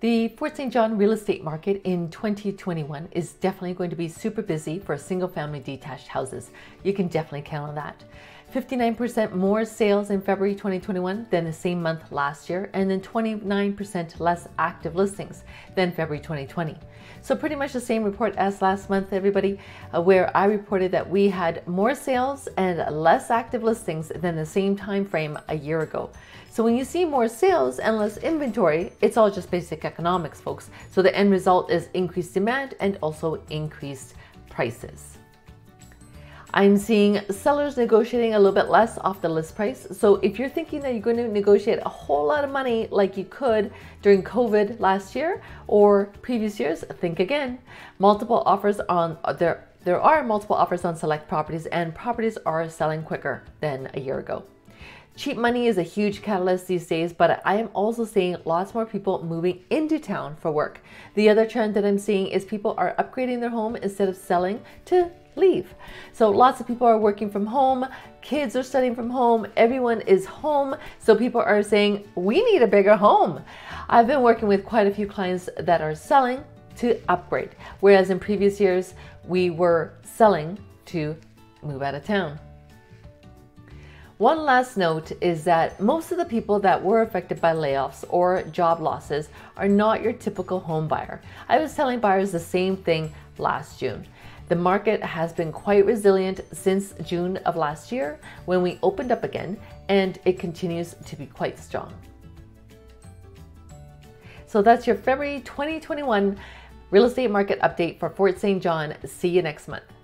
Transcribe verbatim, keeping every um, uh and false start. The Fort Saint John real estate market in twenty twenty-one is definitely going to be super busy for single family detached houses. You can definitely count on that. fifty-nine percent more sales in February twenty twenty-one than the same month last year, and then twenty-nine percent less active listings than February twenty twenty. So pretty much the same report as last month, everybody, where I reported that we had more sales and less active listings than the same time frame a year ago. So when you see more sales and less inventory, it's all just basic economics, folks. So the end result is increased demand and also increased prices. I'm seeing sellers negotiating a little bit less off the list price. So if you're thinking that you're going to negotiate a whole lot of money like you could during COVID last year or previous years, think again. Multiple offers on there, there are multiple offers on select properties, and properties are selling quicker than a year ago. Cheap money is a huge catalyst these days, but I am also seeing lots more people moving into town for work. The other trend that I'm seeing is people are upgrading their home instead of selling to leave. So lots of people are working from home, kids are studying from home, everyone is home. So people are saying, we need a bigger home. I've been working with quite a few clients that are selling to upgrade, whereas in previous years, we were selling to move out of town. One last note is that most of the people that were affected by layoffs or job losses are not your typical home buyer. I was telling buyers the same thing last June. The market has been quite resilient since June of last year when we opened up again, and it continues to be quite strong. So that's your February twenty twenty-one real estate market update for Fort Saint John. See you next month.